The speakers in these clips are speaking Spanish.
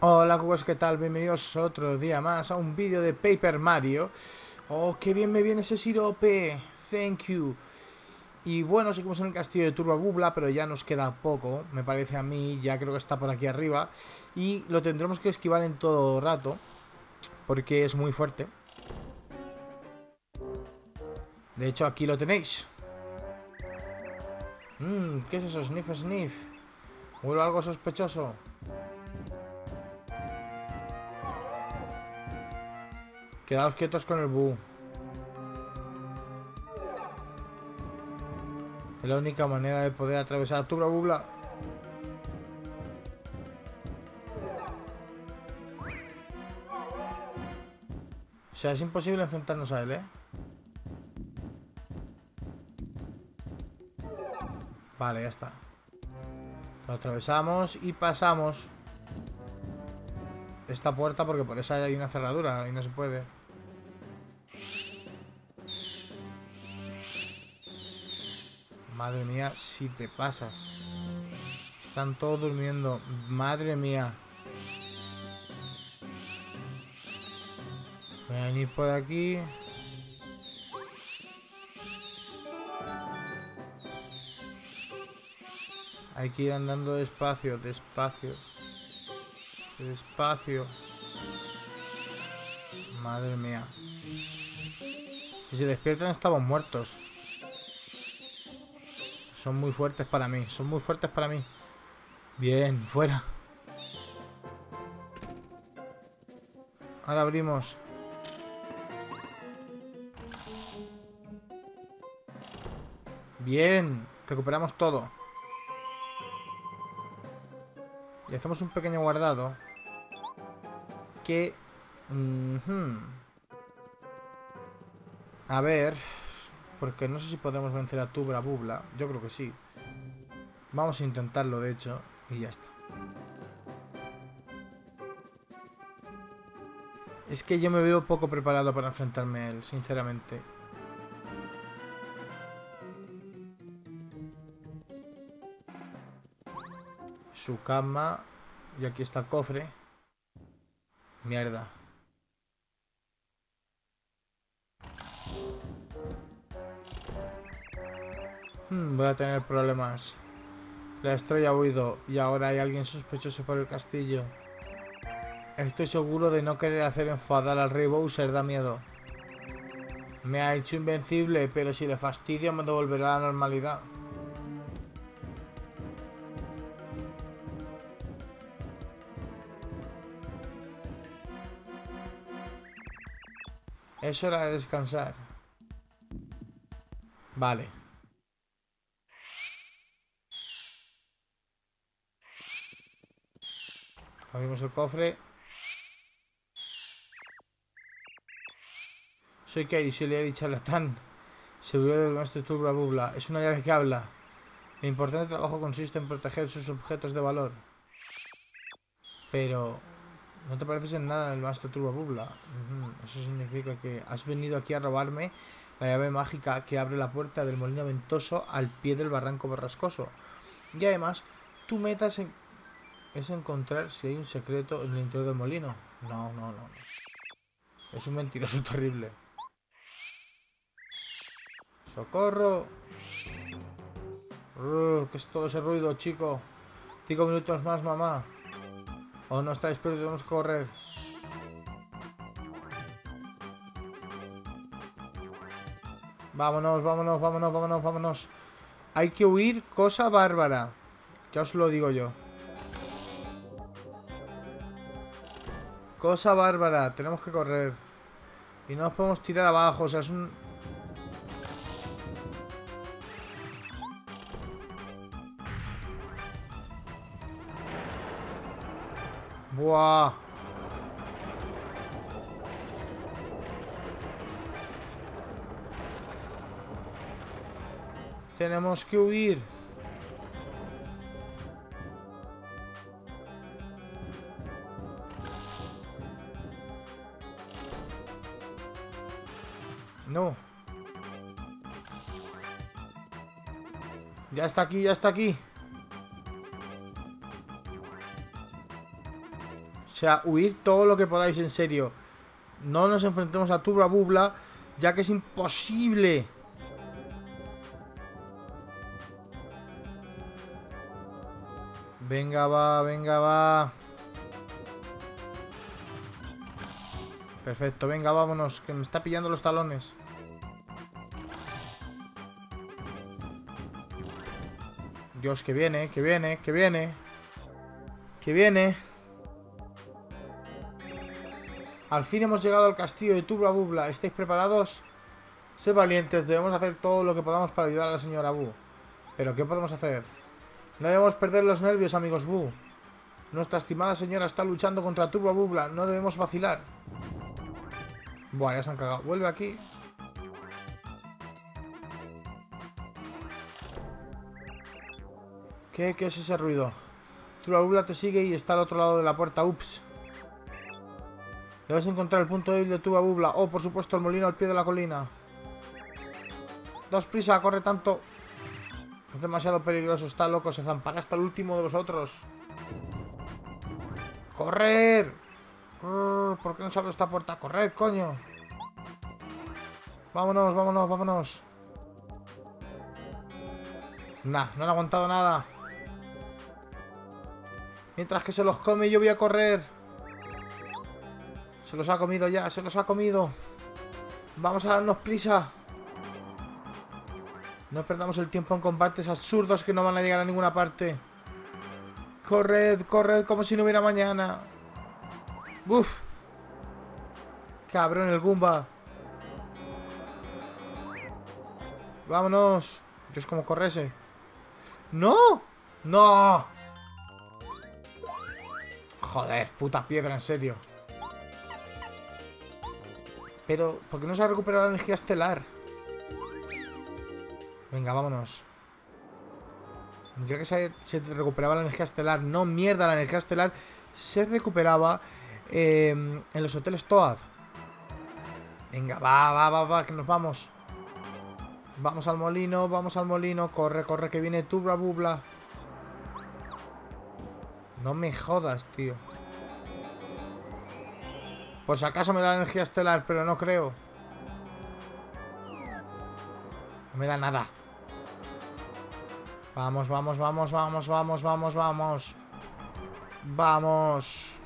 Hola cubos, ¿qué tal? Bienvenidos otro día más a un vídeo de Paper Mario. Oh, qué bien me viene ese sirope, thank you. Y bueno, seguimos en el castillo de Tubba Blubba, pero ya nos queda poco, me parece a mí, ya creo que está por aquí arriba. Y lo tendremos que esquivar en todo rato, porque es muy fuerte. De hecho, aquí lo tenéis. ¿Qué es eso? Sniff, sniff. Huelo algo sospechoso. Quedaos quietos con el Boo. Es la única manera de poder atravesar Tubba Blubba. O sea, es imposible enfrentarnos a él, ¿eh? Vale, ya está. Lo atravesamos y pasamos esta puerta porque por esa hay una cerradura y no se puede. Madre mía, si te pasas. Están todos durmiendo. Madre mía. Voy a venir por aquí. Hay que ir andando despacio, despacio. Despacio. Madre mía. Si se despiertan estamos muertos. Son muy fuertes para mí, son muy fuertes para mí. Bien, fuera. Ahora abrimos. Bien, recuperamos todo. Y hacemos un pequeño guardado. Que... A ver... Porque no sé si podemos vencer a Tubba Blubba. Yo creo que sí. Vamos a intentarlo, de hecho. Y ya está. Es que yo me veo poco preparado para enfrentarme a él, sinceramente. Su cama. Y aquí está el cofre. Mierda. Voy a tener problemas. La estrella ha huido y ahora hay alguien sospechoso por el castillo. Estoy seguro de no querer hacer enfadar al rey Bowser, da miedo. Me ha hecho invencible, pero si le fastidio me devolverá a la normalidad. Es hora de descansar. Vale. Abrimos el cofre. Soy Kairi, soy Leal y charlatán. Seguridad del maestro Tubba Blubba. Es una llave que habla. El importante trabajo consiste en proteger sus objetos de valor. Pero... no te pareces en nada del maestro Tubba Blubba. Eso significa que has venido aquí a robarme la llave mágica que abre la puerta del molino ventoso al pie del barranco borrascoso. Y además, tú metas en... es encontrar si hay un secreto en el interior del molino. No. Es un mentiroso terrible. ¡Socorro! ¿Qué es todo ese ruido, chico? 5 minutos más, mamá. O no estáis, pero tenemos que correr. Vámonos, vámonos, vámonos, vámonos, vámonos. Hay que huir, cosa bárbara. Ya os lo digo yo. Cosa bárbara, tenemos que correr. Y no nos podemos tirar abajo, o sea, es un... ¡buah! Tenemos que huir. No. Ya está aquí, ya está aquí. O sea, huir todo lo que podáis, en serio. No nos enfrentemos a Tubba Blubba, ya que es imposible. Venga, va, venga, va. Perfecto, venga, vámonos, que me está pillando los talones. Dios, que viene, que viene, que viene. Que viene. Al fin hemos llegado al castillo de Tubba Blubba. ¿Estáis preparados? Sé valientes, debemos hacer todo lo que podamos para ayudar a la señora Bu. ¿Pero qué podemos hacer? No debemos perder los nervios, amigos Bu. Nuestra estimada señora está luchando contra Tubba Blubba. No debemos vacilar. Buah, ya se han cagado. Vuelve aquí. ¿Qué es ese ruido? Tubba Blubba te sigue y está al otro lado de la puerta. Ups. Debes encontrar el punto débil de Tubba Blubba. Oh, por supuesto, el molino al pie de la colina. Daos prisa, corre tanto. Es demasiado peligroso, está loco. Se zampará hasta el último de vosotros. ¡Correr! ¿Por qué no se abre esta puerta? ¡Correr, coño! Vámonos, vámonos, vámonos. Nah, no han aguantado nada. Mientras que se los come, yo voy a correr. Se los ha comido ya, se los ha comido. Vamos a darnos prisa. No perdamos el tiempo en combates absurdos que no van a llegar a ninguna parte. Corred, corred como si no hubiera mañana. Uf. Cabrón el Goomba. Vámonos. Dios, como correse. ¡No! ¡No! Joder, puta piedra, en serio. Pero, ¿por qué no se ha recuperado la energía estelar? Venga, vámonos. Creo que se recuperaba la energía estelar. No, mierda, la energía estelar se recuperaba en los hoteles Toad. Venga, va, va, va, va, que nos vamos. Vamos al molino. Corre, corre, que viene Tubba Blubba. No me jodas, tío. Por si acaso me da energía estelar, pero no creo. No me da nada. Vamos, vamos, vamos, vamos, vamos, vamos, vamos. Vamos.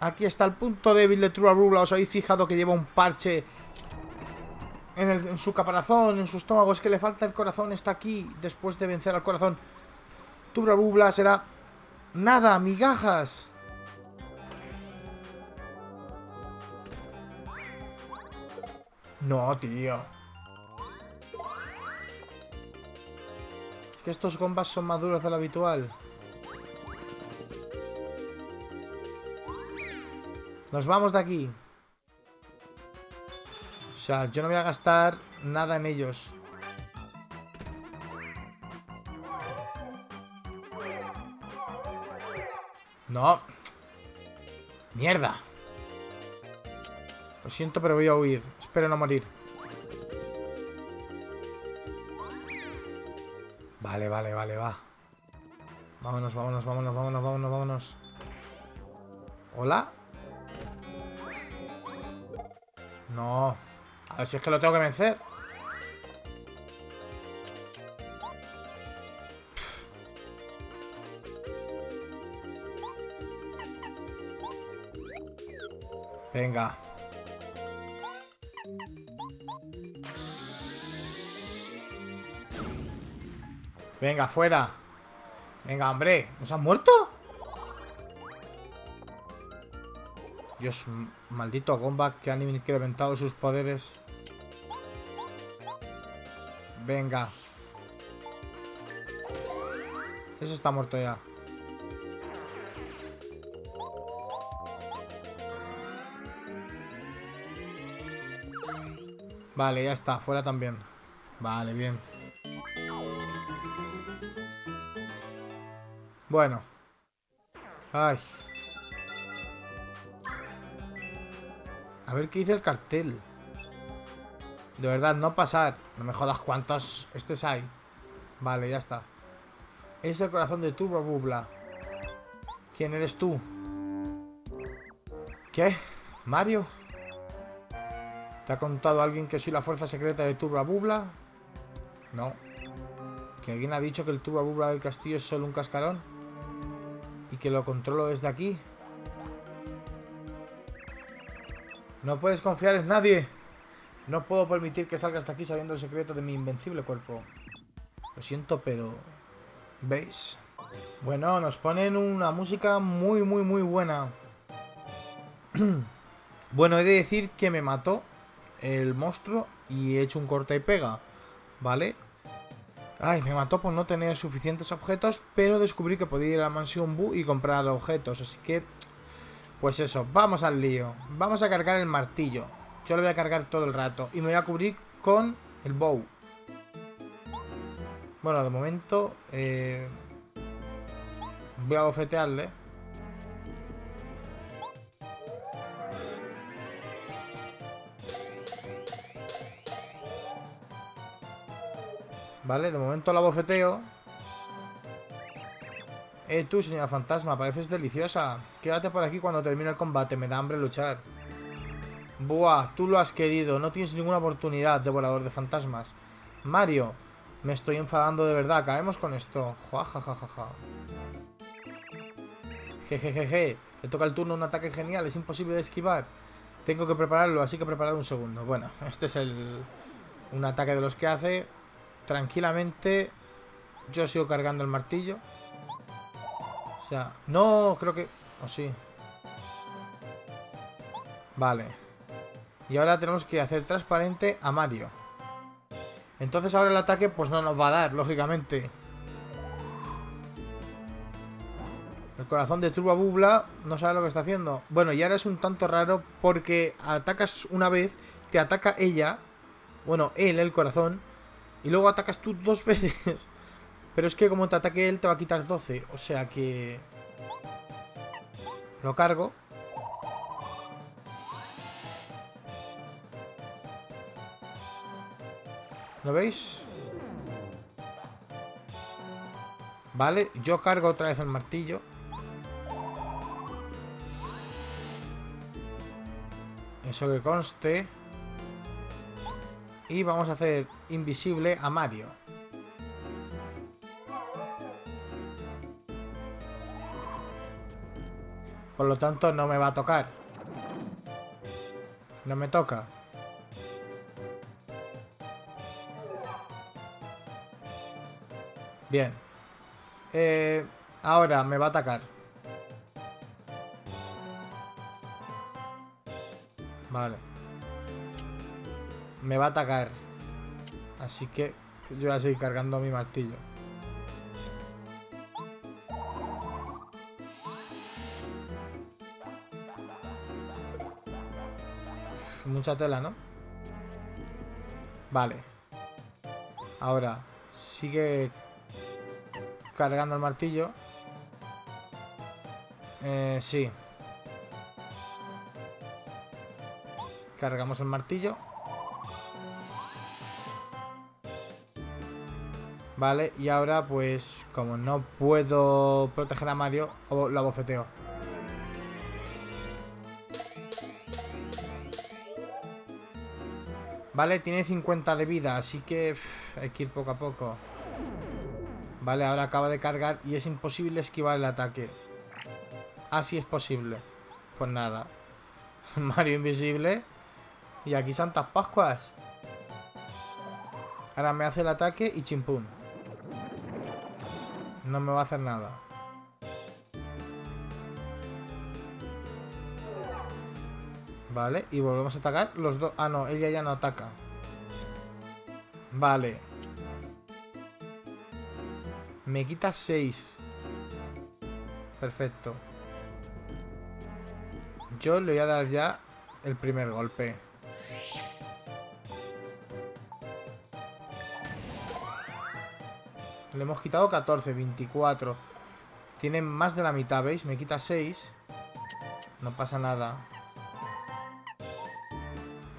Aquí está el punto débil de Tubba Blubba. ¿Os habéis fijado que lleva un parche en su caparazón, en su estómago? Es que le falta el corazón, está aquí. Después de vencer al corazón, Tubba Blubba será nada, migajas. No, tío. Es que estos combats son más duros de lo habitual. Nos vamos de aquí. O sea, yo no voy a gastar nada en ellos. No. Mierda. Lo siento, pero voy a huir. Espero no morir. Vale, vale, vale, va. Vámonos, vámonos, vámonos, vámonos, vámonos, vámonos. ¿Hola? No. A ver si es que lo tengo que vencer. Venga. Venga, fuera. Venga, hombre. ¿Nos han muerto? Dios, maldito Goomba, que han incrementado sus poderes. Venga. Ese está muerto ya. Vale, ya está. Fuera también. Vale, bien. Bueno. Ay. A ver qué dice el cartel. De verdad, no pasar. No me jodas, cuántos estos hay. Vale, ya está. Es el corazón de Tubba Blubba. ¿Quién eres tú? ¿Qué? ¿Mario? ¿Te ha contado alguien que soy la fuerza secreta de Tubba Blubba? No. ¿Que alguien ha dicho que el Tubba Blubba del castillo es solo un cascarón? ¿Y que lo controlo desde aquí? No puedes confiar en nadie. No puedo permitir que salgas de aquí sabiendo el secreto de mi invencible cuerpo. Lo siento, pero... ¿Veis? Bueno, nos ponen una música muy, muy, muy buena. Bueno, he de decir que me mató el monstruo y he hecho un corta y pega, ¿vale? Ay, me mató por no tener suficientes objetos, pero descubrí que podía ir a la mansión Boo y comprar objetos, así que... Pues eso, vamos al lío. Vamos a cargar el martillo. Yo lo voy a cargar todo el rato y me voy a cubrir con el bow. Bueno, de momento... voy a bofetearle. Vale, de momento la bofeteo. Tú, señora fantasma, pareces deliciosa. Quédate por aquí cuando termine el combate. Me da hambre luchar. Buah, tú lo has querido. No tienes ninguna oportunidad, devorador de fantasmas. Mario, me estoy enfadando de verdad. Acabemos con esto. Jajajaja. Jejejeje. Le toca el turno un ataque genial. Es imposible de esquivar. Tengo que prepararlo, así que preparad un segundo. Bueno, este es un ataque de los que hace... Tranquilamente. Yo sigo cargando el martillo. O sea, no, creo que... O sí. Vale. Y ahora tenemos que hacer transparente a Mario. Entonces ahora el ataque pues no nos va a dar, lógicamente. El corazón de Tubba Blubba no sabe lo que está haciendo. Bueno, y ahora es un tanto raro porque atacas una vez, te ataca ella. Bueno, él, el corazón. Y luego atacas tú dos veces. Pero es que como te ataque él, te va a quitar 12. O sea que... Lo cargo. ¿Lo veis? Vale, yo cargo otra vez el martillo. Eso que conste. Y vamos a hacer invisible a Mario. Por lo tanto, no me va a tocar. No me toca. Bien. Ahora me va a atacar. Vale. Me va a atacar. Así que yo voy a seguir cargando mi martillo. Uf, mucha tela, ¿no? Vale. Ahora sigue cargando el martillo. Sí. Cargamos el martillo. Vale, y ahora pues como no puedo proteger a Mario, lo abofeteo. Vale, tiene 50 de vida, así que hay que ir poco a poco. Vale, ahora acaba de cargar y es imposible esquivar el ataque. Así es posible. Pues nada. Mario invisible. Y aquí Santas Pascuas. Ahora me hace el ataque y chimpún. No me va a hacer nada. Vale, y volvemos a atacar los dos. Ah, no, ella ya no ataca. Vale. Me quita 6. Perfecto. Yo le voy a dar ya el primer golpe. Le hemos quitado 14, 24. Tienen más de la mitad, ¿veis? Me quita 6. No pasa nada.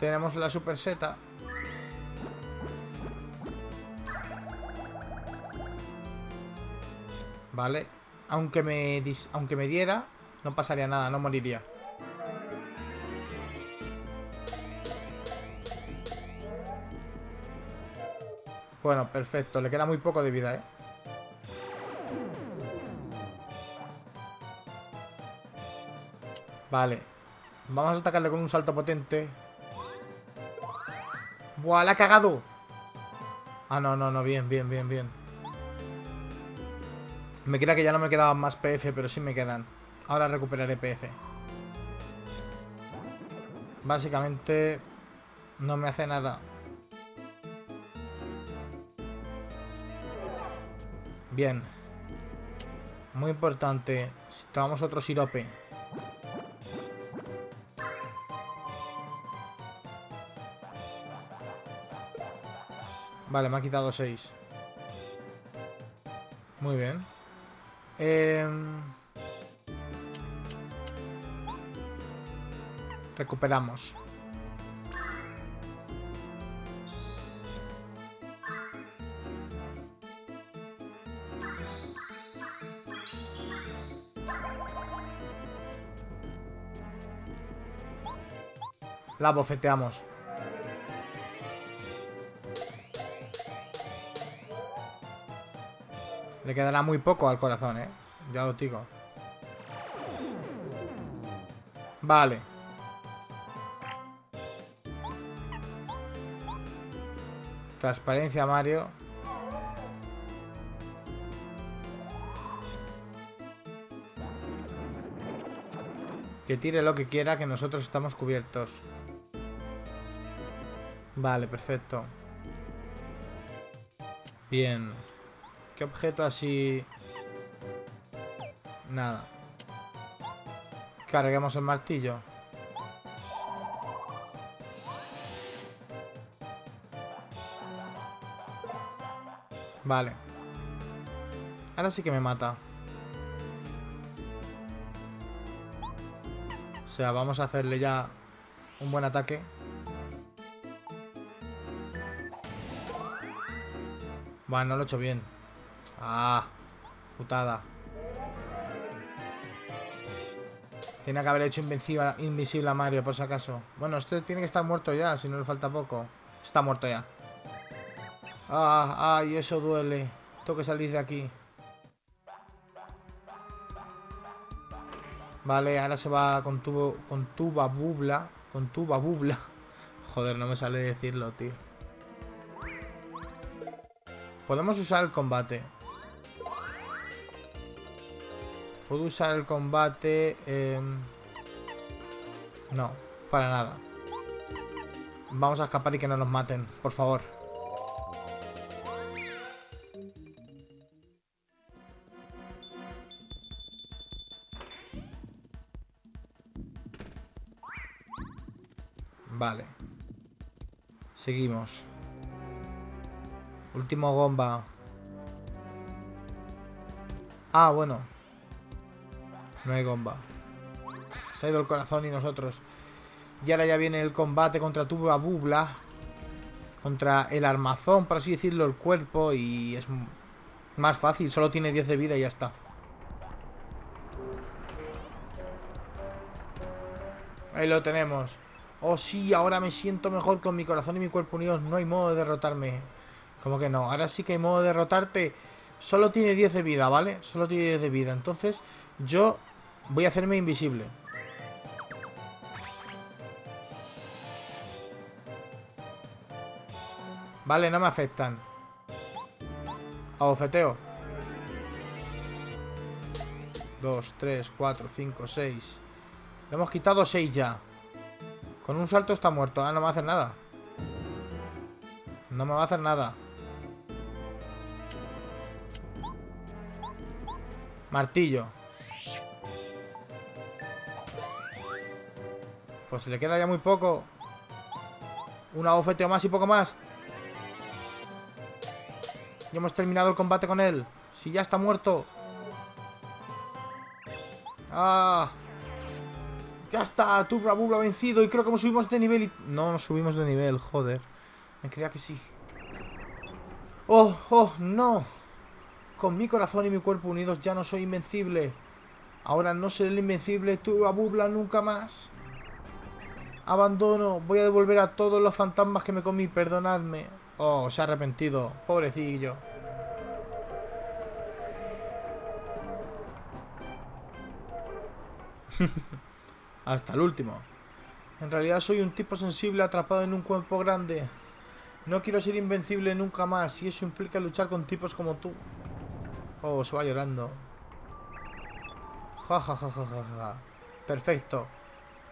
Tenemos la super seta. Vale. Aunque me diera, no pasaría nada, no moriría. Bueno, perfecto. Le queda muy poco de vida, ¿eh? Vale. Vamos a atacarle con un salto potente. ¡Buah, la ha cagado! Ah, no, no, no. Bien, bien, bien, bien. Me queda que ya no me quedaban más PF, pero sí me quedan. Ahora recuperaré PF. Básicamente, no me hace nada. Bien. Muy importante. Si tomamos otro sirope. Vale, me ha quitado 6. Muy bien. Recuperamos. La bofeteamos. Le quedará muy poco al corazón, ¿eh? Ya lo digo. Vale. Transparencia, Mario. Que tire lo que quiera, que nosotros estamos cubiertos. Vale, perfecto. Bien. ¿Qué objeto así? Nada. Carguemos el martillo. Vale. Ahora sí que me mata. O sea, vamos a hacerle ya un buen ataque. Bueno, no lo he hecho bien. Ah, putada. Tiene que haber hecho invisible a Mario, por si acaso. Bueno, este tiene que estar muerto ya, si no le falta poco. Está muerto ya. Ah, ay, eso duele. Tengo que salir de aquí. Vale, ahora se va con Tubba Blubba. Con Tubba Blubba. Joder, no me sale decirlo, tío. Podemos usar el combate. ¿Puedo usar el combate? No, para nada. Vamos a escapar y que no nos maten, por favor. Vale. Seguimos. Último Goomba. Ah, bueno. No hay Goomba. Se ha ido el corazón y nosotros. Y ahora ya viene el combate contra Tubba Blubba. Contra el armazón, por así decirlo, el cuerpo. Y es más fácil. Solo tiene 10 de vida y ya está. Ahí lo tenemos. Oh sí, ahora me siento mejor con mi corazón y mi cuerpo unidos. No hay modo de derrotarme. ¿Cómo que no? Ahora sí que hay modo de derrotarte. Solo tiene 10 de vida, ¿vale? Solo tiene 10 de vida. Entonces yo voy a hacerme invisible. Vale, no me afectan. Abofeteo. 2, 3, 4, 5, 6. Le hemos quitado 6 ya. Con un salto está muerto. Ah, no me va a hacer nada. No me va a hacer nada. Martillo. Pues le queda ya muy poco. Un abofeteo más y poco más. Ya hemos terminado el combate con él. Si ya está muerto. ¡Ah! Ya está, Tubba Blubba vencido. Y creo que nos subimos de nivel y... No, nos subimos de nivel, joder. Me creía que sí. ¡Oh, oh, no! Con mi corazón y mi cuerpo unidos ya no soy invencible. Ahora no seré el invencible Tubba Blubba nunca más. Abandono, voy a devolver a todos los fantasmas que me comí, perdonadme. Oh, se ha arrepentido. Pobrecillo. Hasta el último. En realidad soy un tipo sensible atrapado en un cuerpo grande. No quiero ser invencible nunca más, y eso implica luchar con tipos como tú. Oh, se va llorando. Ja, ja, ja, ja, ja, ja. Perfecto.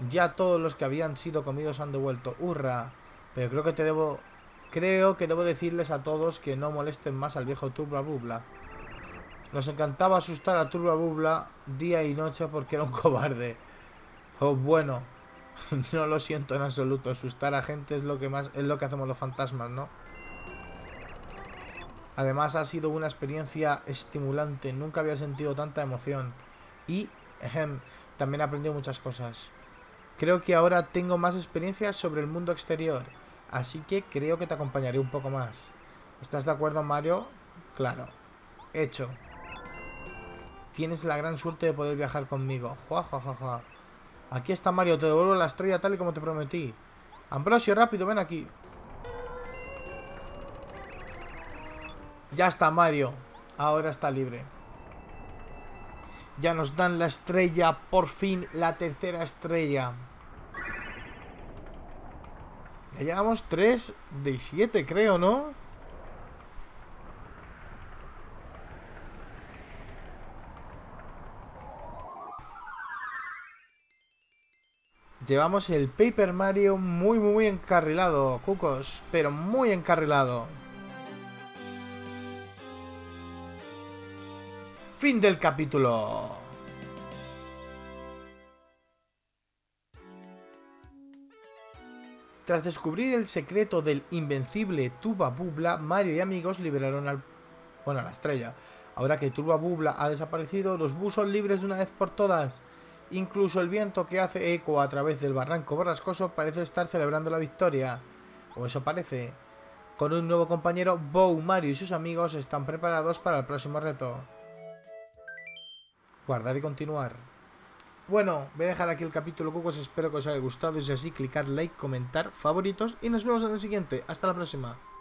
Ya todos los que habían sido comidos han devuelto. ¡Hurra! Pero creo que debo decirles a todos que no molesten más al viejo Tubba Blubba. Nos encantaba asustar a Tubba Blubba día y noche porque era un cobarde. Oh, bueno. No lo siento en absoluto. Asustar a gente es lo que hacemos los fantasmas, ¿no? Además ha sido una experiencia estimulante. Nunca había sentido tanta emoción. Y también he aprendido muchas cosas. Creo que ahora tengo más experiencia sobre el mundo exterior. Así que creo que te acompañaré un poco más. ¿Estás de acuerdo, Mario? Claro. Hecho. Tienes la gran suerte de poder viajar conmigo. Jua, jua, jua, jua. Aquí está Mario, te devuelvo la estrella tal y como te prometí. Ambrosio, rápido, ven aquí. Ya está Mario. Ahora está libre. Ya nos dan la estrella, por fin, la tercera estrella. Ya llevamos 3 de 7, creo, ¿no? Llevamos el Paper Mario muy, muy encarrilado, cucos, pero muy encarrilado. Fin del capítulo. Tras descubrir el secreto del invencible Tubba Blubba, Mario y amigos liberaron a la estrella. Ahora que Tubba Blubba ha desaparecido, los Buu son libres de una vez por todas. Incluso el viento que hace eco a través del barranco borrascoso parece estar celebrando la victoria. O eso parece. Con un nuevo compañero, Bow, Mario y sus amigos están preparados para el próximo reto. Guardar y continuar. Bueno, voy a dejar aquí el capítulo, cucos. Espero que os haya gustado. Y si es así, clicar like, comentar, favoritos. Y nos vemos en el siguiente. Hasta la próxima.